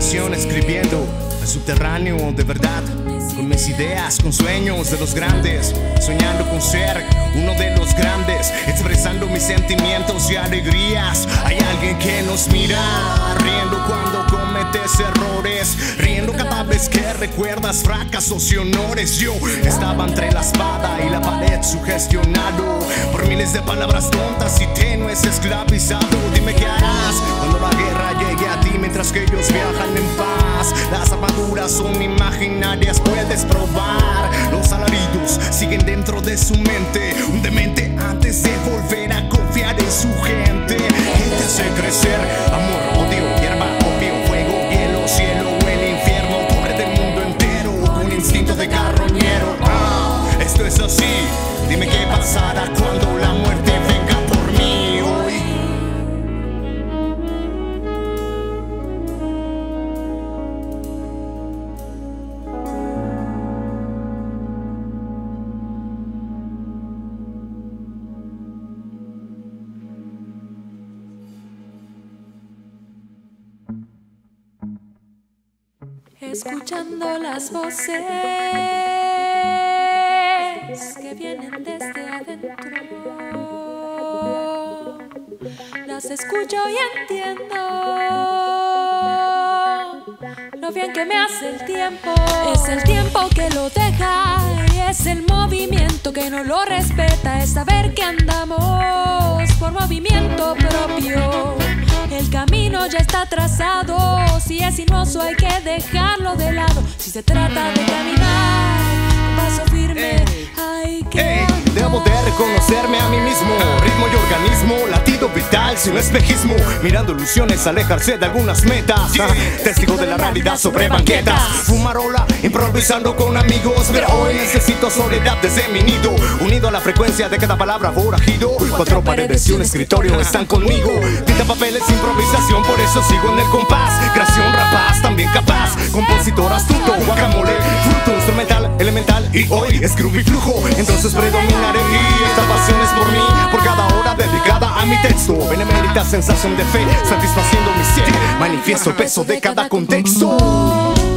comunicación, escribiendo al subterráneo de verdad, con mis ideas, con sueños de los grandes, soñando con ser uno de los grandes, expresando mis sentimientos y alegrías. Hay alguien que nos mira, riendo cuando cometes errores, riendo cada vez que recuerdas fracasos y honores. Yo estaba entre la espada y la pared, sugestionado por miles de palabras tontas y tenues, esclavizado. Dime qué harás cuando la guerra llegue a ti, mientras que ellos viajan en paz. Las armaduras son imaginarias, puedes probar. Los alaridos siguen dentro de su mente, un demente antes de volver a confiar en su gente. ¿Quién te hace crecer? Amor, odio, hierba, opio, fuego, hielo, cielo, el infierno, corre del mundo entero, un instinto de carroñero. Ah, esto es así. Dime qué pasará cuando la muerte venga por mí hoy. Escuchando las voces que vienen desde adentro, las escucho y entiendo lo bien que me hace el tiempo. Es el tiempo que lo deja, es el movimiento que no lo respeta, es saber que andamos por movimiento propio. El camino ya está trazado, si es sinuoso hay que dejarlo de lado. Si se trata de caminar con paso firme, hay que andar. Debo de reconocerme a mí mismo, ritmo y organismo, latido vital sin espejismo, mirando ilusiones, alejarse de algunas metas, testigo de la realidad sobre banquetas, fumarola, improvisando con amigos. Pero hoy necesito soledad desde mi nido, unido a la frecuencia de cada palabra forajido. Cuatro paredes y un escritorio están conmigo, tinta, papeles, improvisación, por eso sigo en el compás. Creación rapaz, también capaz, compositor astuto, guacamole, fruto instrumental, elemental, y hoy es groove y flujo, entonces predomina. Y esta pasión es por mí, por cada hora dedicada a mi texto. Benemérita sensación de fe, satisfaciendo mi sed, manifiesto el peso de cada contexto.